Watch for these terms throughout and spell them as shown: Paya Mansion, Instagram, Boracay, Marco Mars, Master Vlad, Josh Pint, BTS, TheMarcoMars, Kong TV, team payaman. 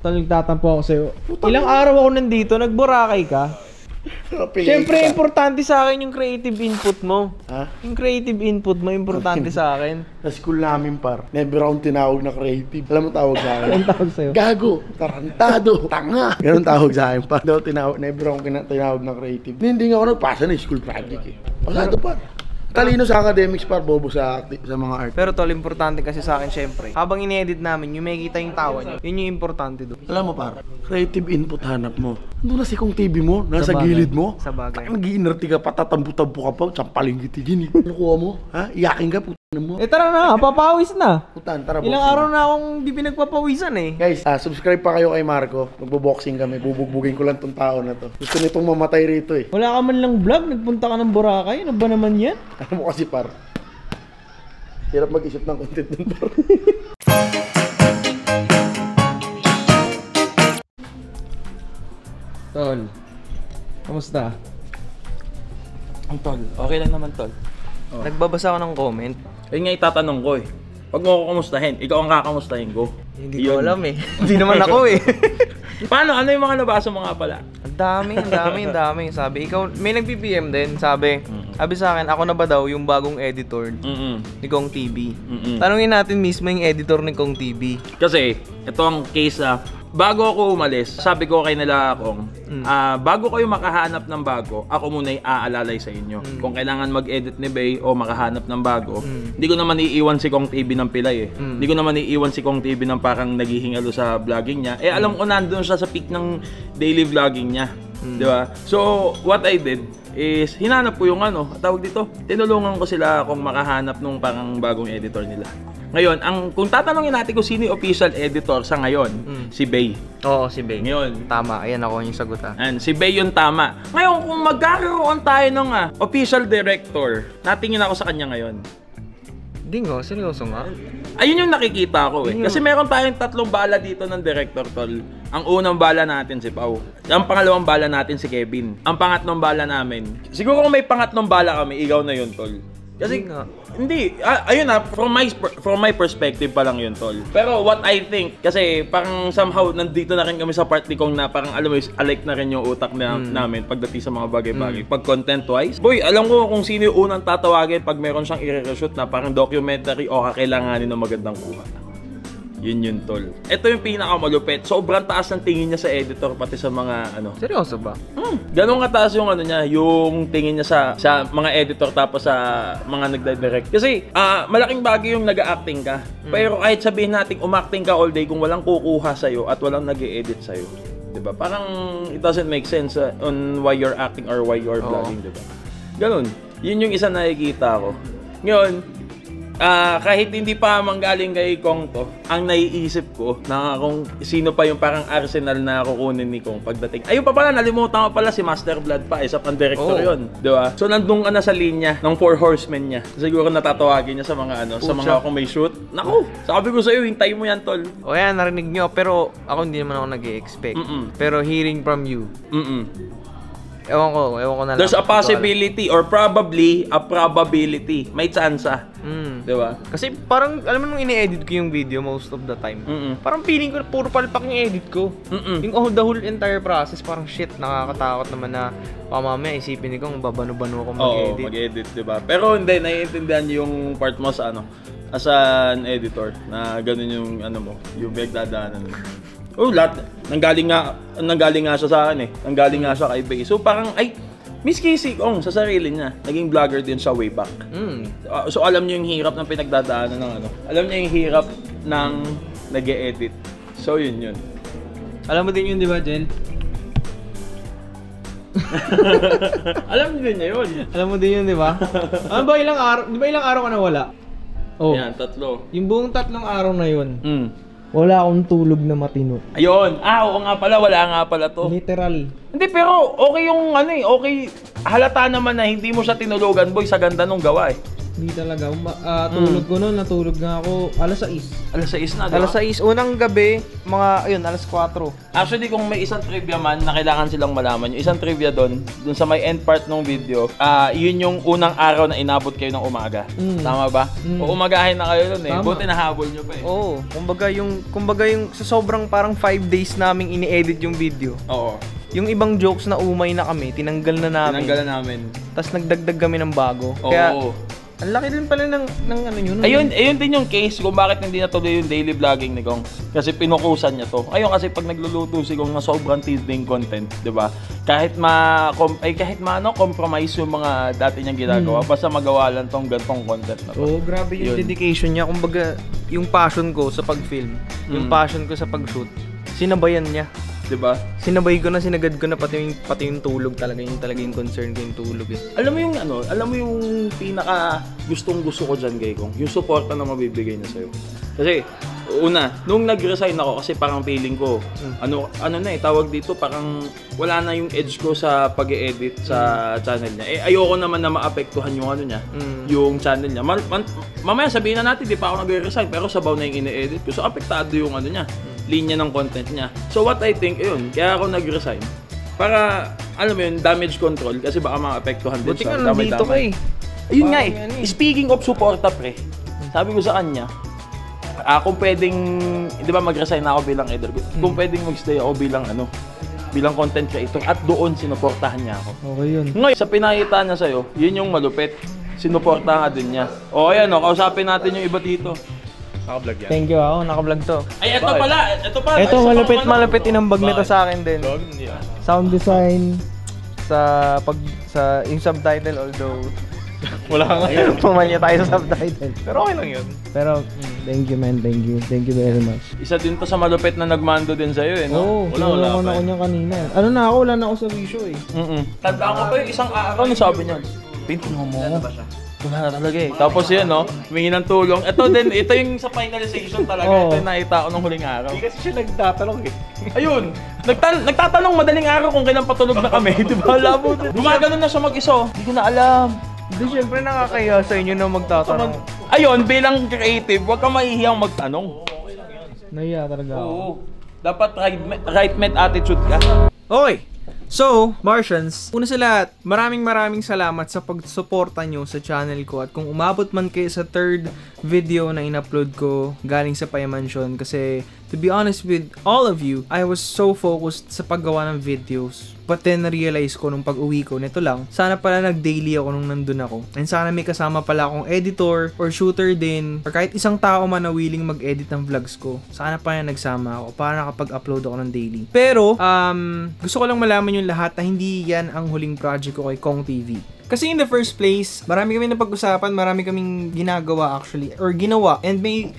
Tal, nagtatampo ako sa'yo. Ilang araw ako nandito, nagborakay ka. Siyempre, importante sa akin yung creative input mo. Ha? Yung creative input mo, importante sa akin. Sa school namin, par, never akong tinawag na creative. Alam mo tawag sa akin? Anong tawag sa'yo? Gago, tarantado, tanga. Ganun tawag sa akin, par. Never akong tinawag na creative. Hindi nga ako nagpasa na school project eh. Pasado pa. Talino sa academics, par, bobo sa mga art. Pero tol, importante kasi sa akin, syempre, habang in-edit namin, yung makikita yung tawa niyo. Yun yung importante doon. Alam mo, par, creative input hanap mo. Nandun na si Kong TV mo, nasa gilid mo. Sa bagay. Nag-iinerti ka pa, tatambo-tambo ka pa, sampalingiti gini. Ano kuha mo? Ha? Iyakin ka, putan mo. Eh, tara na, papawis na. Putan, tara. Ilang araw na akong di pinagpapawisan eh. Guys, subscribe pa kayo kay Marco. Magbo-boxing kami, bubugbugin ko lang tong tao na to. Gusto nitong mamatay rito eh. Wala ka man lang vlog, nagpunta ka ng Boracay. Ano ba naman yan? Alam mo kasi, par, hirap mag-isip ng content dun, par. Tol, kamusta? Ang tol, okay lang naman, tol. Oh. Nagbabasa ako ng comment. Ayun nga itatanong ko eh. Pag mo ako kamustahin, ikaw ang kakamustahin ko. Hindi ko alam eh. Hindi naman ako eh. Paano? Ano yung mga nabasa mo nga pala? Ang dami. Sabi, ikaw, may nag-BBM din, sabi. Sabi sa akin, ako na ba daw yung bagong editor ni Kong TV? Tanungin natin mismo yung editor ni Kong TV. Kasi, ito ang case na bago ako umalis, sabi ko kay nila Kong, bago kayo makahanap ng bago, ako muna'y aalalay sa inyo. Kung kailangan mag-edit ni Bay o makahanap ng bago, hindi ko naman iiwan si Kong TV ng pilay eh. Hindi ko naman iiwan si Kong TV ng parang naghihingalo sa vlogging niya. Eh alam ko nandun siya sa peak ng daily vlogging niya. Diba? So, what I did is hinanap ko yung ano, tawag dito, tinulungan ko sila kung makahanap nung parang bagong editor nila. Ngayon, ang kung tatanungin natin kung sino yung official editor sa ngayon, si Bay. Oo, si Bay. Ngayon, tama. Ayan ako yung sagot ha. Ayan, si Bay yung tama. Ngayon, kung magkakaroon tayo ng official director, natingin ako sa kanya ngayon. Dingo, seryoso nga. Ayun yung nakikita ko eh. Kasi meron tayong tatlong bala dito ng director, tol. Ang unang bala natin si Pau. Ang pangalawang bala natin si Kevin. Ang pangatlong bala namin. Siguro kung may pangatlong bala kami, ikaw na yun, tol. Kasi hindi, ayun na, from my perspective pa lang yun, tol. Pero what I think, kasi parang somehow nandito na rin kami sa part ni Kong na parang alam mo, alike na rin yung utak na, namin pagdating sa mga bagay-bagay. Pag content-wise, boy, alam ko kung sino yung unang tatawagin pag meron siyang i-reshoot na parang documentary o kakailanganin ng magandang kuha. Yun yun, tol. Ito yung pinakamalupit. Sobrang taas ng tingin niya sa editor, pati sa mga ano. Seryoso ba? Ganun kataas yung ano niya, yung tingin niya sa mga editor tapos sa mga nagda-direct. Kasi malaking bagay yung nag-a-acting ka. Pero kahit sabihin natin umacting ka all day kung walang kukuha sa'yo at walang nag-e-edit sa'yo. Diba? Parang it doesn't make sense on why you're acting or why you're vlogging, diba? Ganun. Yun yung isa nakikita ko. Ngayon, kahit hindi pa manggaling kay Kong to, ang naiisip ko na kung sino pa yung parang arsenal na kukunin ni Kong pagdating. Ayun pa pala, nalimutan ko pala si Master Vlad pa, isa pang director yun. Diba? So nandun ka na sa linya ng 4 horsemen niya. Siguro natatawagin niya sa mga ano, sa mga kung may shoot. Naku, sabi ko sa'yo, hintay mo yan, tol. O yan, narinig nyo, pero ako hindi naman ako nag-i-expect. Pero hearing from you. Ewan ko na lang. There's a possibility or probably a probability. May chance ah. Diba? Kasi parang, alam mo nung ini-edit ko yung video most of the time, parang feeling ko puro palpak yung edit ko. Yung the whole entire process, parang shit, nakakatakot naman na mamaya isipin ko kung babano-bano akong mag-edit. Oo, mag-edit, diba? Pero hindi, naiintindihan yung part mo sa ano, as an editor, na ganun yung ano mo, yung pagdadaanan mo. Lahat. Nanggaling nga siya sa akin eh. Nanggaling nga siya kay Bay. So parang, ay, miski si Kong sa sarili niya. Naging vlogger din siya way back. So alam niyo yung hirap ng pinagdadaanan ng ano. Alam niya yung hirap ng nag-e-edit. So yun. Alam mo din yun, di ba, Jen? Alam mo din yun. Alam mo din yun, di ba? Ano ba, ilang araw ka nawala? Oh. Yan, 3. Yung buong 3 araw na yun. Wala akong tulog na matino. Ayun. Oo nga pala. Wala nga pala to. Literal. Hindi, pero okay yung ano eh. Okay. Halata naman na hindi mo siya tinulugan, boy, sa ganda nung gawa eh. Hindi talaga. Tulog ko noon, natulog nga ako alas 6. Alas 6 na, diba? Alas 6. Unang gabi, mga, ayun, alas 4. Actually, kung may isang trivia man na kailangan silang malaman, yung isang trivia doon sa may end part ng video, yun yung unang araw na inabot kayo ng umaga. Mm. Tama ba? Mm. O umagahin na kayo doon eh. Tama. Buti nahabol nyo pa eh. Oo. Kumbaga yung sa sobrang parang 5 days naming ini-edit yung video. Oo. Yung ibang jokes na umay na kami, tinanggal na namin. Tapos nagdagdag kami ng bago. Oo. Kaya, ang laki din pala ng ano yun. Ayun din yung case kung bakit hindi natuloy yung daily vlogging ni Kong. Kasi pinukusan niya to. Ayun kasi pag nagluluto si Kong na sobrang tidbing content, di ba? Kahit compromise yung mga dati niyang ginagawa. Basta magawa lang tong gantong content na to. Oo, grabe yung dedication niya. Kumbaga, yung passion ko sa pag-film, yung passion ko sa pag-shoot, sinabayan niya. Diba? Sinabay ko na, sinagad ko na pati yung tulog talaga, yung concern ko yung tulog eh. Alam mo yung pinaka gusto ko dyan kay Kong, yung suporta na mabibigay niya sa'yo. Kasi, una, nung nag-resign ako kasi parang feeling ko, tawag dito, parang wala na yung edge ko sa pag-e-edit sa channel niya. Eh, ayoko naman na maapektuhan yung ano niya, yung channel niya. Mamaya sabihin na natin, di pa ako nag-resign, pero sabaw na yung ine-edit ko, so apektado yung ano niya. Linya ng content niya. So what I think, ayun, kaya ako nag-resign. Para, alam mo yun, damage control, kasi baka maapektuhan din siya. Buti ka nandito ka eh. Ayun nga eh. Speaking of suporta pre, sabi ko sa kanya, kung pwedeng, di ba mag-resign na ako bilang editor, kung pwedeng mag-stay ako bilang content creator, at doon sinuportahan niya ako. Okay yun. Ngayon, sa pinakita niya sa'yo, yun yung malupit. Sinuportahan ka din niya. O ayan o, kausapin natin yung iba dito. Naka-vlog yan. Thank you, naka-vlog to. Ay, ito pala. Ito, malapit inambag nito sa akin din. Sound design, yung subtitle, although wala ka ngayon. Pumanya tayo sa subtitle. Pero okay lang yun. Pero, thank you man, thank you. Thank you very much. Isa din to sa malupit na nagmando din sa'yo eh, no? Oo, wala ko niya kanina. Ano na ako, wala na ako sa wisyo eh. Tandaan ko pa yung isang araw na sabi niya. Pintunan mo. Wala na talaga eh. Tapos yun, no? Humingi ng tulong. Ito yung sa finalization talaga. Ito yung nakita ko nung huling araw. Hindi kasi siya nagtatanong eh. Ayun! Nagtatanong madaling araw kung kailan patulog na kami. Diba? Labo. Gumagano na siya mag-iso. Hindi ko na alam. Hindi, syempre nakakaya sa inyo na magtatanong. Ayun, bilang creative, huwag kang mahihiyang magtanong. Nahiya talaga ako. Oo. Dapat right-met attitude ka. Okay! So, Martians, una sa lahat, maraming salamat sa pagsuporta nyo sa channel ko at kung umabot man kayo sa third video na in-upload ko galing sa Paya Mansion kasi to be honest with all of you, I was so focused sa paggawa ng videos but then na-realize ko nung pag-uwi ko nito lang, sana pala nag-daily ako nung nandun ako and sana may kasama pala akong editor or shooter din or kahit isang tao man na willing mag-edit ng vlogs ko, sana pala nagsama ako para nakapag-upload ako ng daily. Pero, gusto ko lang malaman yung lahat na hindi yan ang huling project ko kay Kong TV. Kasi in the first place, marami kami napag-usapan, marami kaming ginagawa actually, or ginawa, and may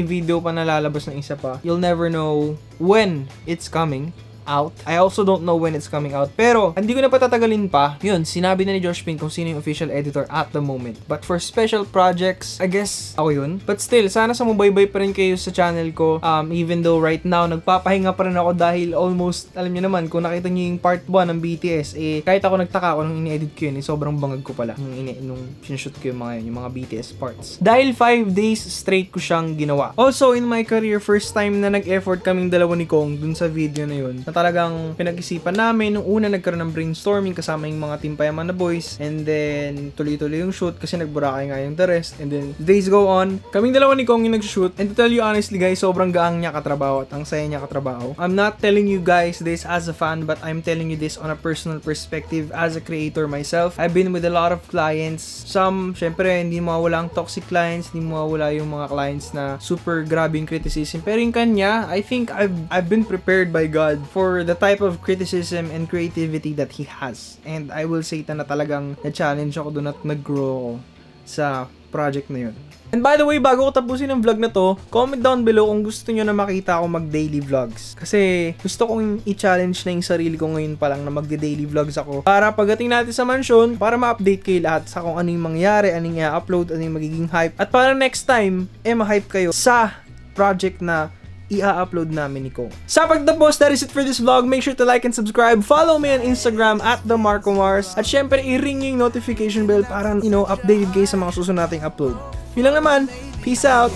video pa na lalabas na isa pa. You'll never know when it's coming out. I also don't know when it's coming out. Pero, hindi ko na patatagalin pa. Yun, sinabi na ni Josh Pint kung sino yung official editor at the moment. But for special projects, I guess, ako yun. But still, sana sumubaybay pa rin kayo sa channel ko. Even though right now, nagpapahinga pa rin ako dahil almost, alam nyo naman, kung nakita nyo yung part 1 ng BTS, eh, kahit ako nagtaka ako nung ini-edit ko yun, eh, sobrang bangag ko pala nung sinushoot ko yung mga BTS parts. Dahil 5 days straight ko siyang ginawa. Also, in my career, first time na nag-effort kaming dalawa ni Kong dun sa video na yun. Na talagang pinag-isipan namin. Nung una, nagkaroon ng brainstorming kasama yung mga Team Payaman na boys. And then, tuloy-tuloy yung shoot kasi nagburakay nga yung the rest. And then, days go on. Kaming dalawa ni Kong yung nag-shoot. And to tell you honestly guys, sobrang gaang niya katrabaho at ang saya niya katrabaho. I'm not telling you guys this as a fan, but I'm telling you this on a personal perspective as a creator myself. I've been with a lot of clients. Some, syempre, hindi mawawala ang toxic clients. Hindi mawawala yung mga clients na super grabbing criticism. Pero yung kanya, I think I've been prepared by God for the type of criticism and creativity that he has. And I will say na talagang na-challenge ako doon at nag-grow sa project na yun. And by the way, bago ko tapusin ang vlog na to, comment down below kung gusto nyo na makita ako mag-daily vlogs. Kasi gusto kong i-challenge na yung sarili ko ngayon pa lang na mag-daily vlogs ako. Para pagdating natin sa mansion, para ma-update kayo lahat sa kung anong mangyari, anong i-upload, anong magiging hype. At para next time, ma-hype kayo sa project na i-upload namin ni Kong. Sa pagtapos, that is it for this vlog. Make sure to like and subscribe. Follow me on Instagram at TheMarcoMars. At syempre, i-ring yung notification bell para, you know, updated kayo sa mga susunod nating upload. Yun lang naman. Peace out!